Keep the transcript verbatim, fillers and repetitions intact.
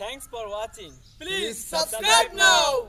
Thanks for watching. Please subscribe now.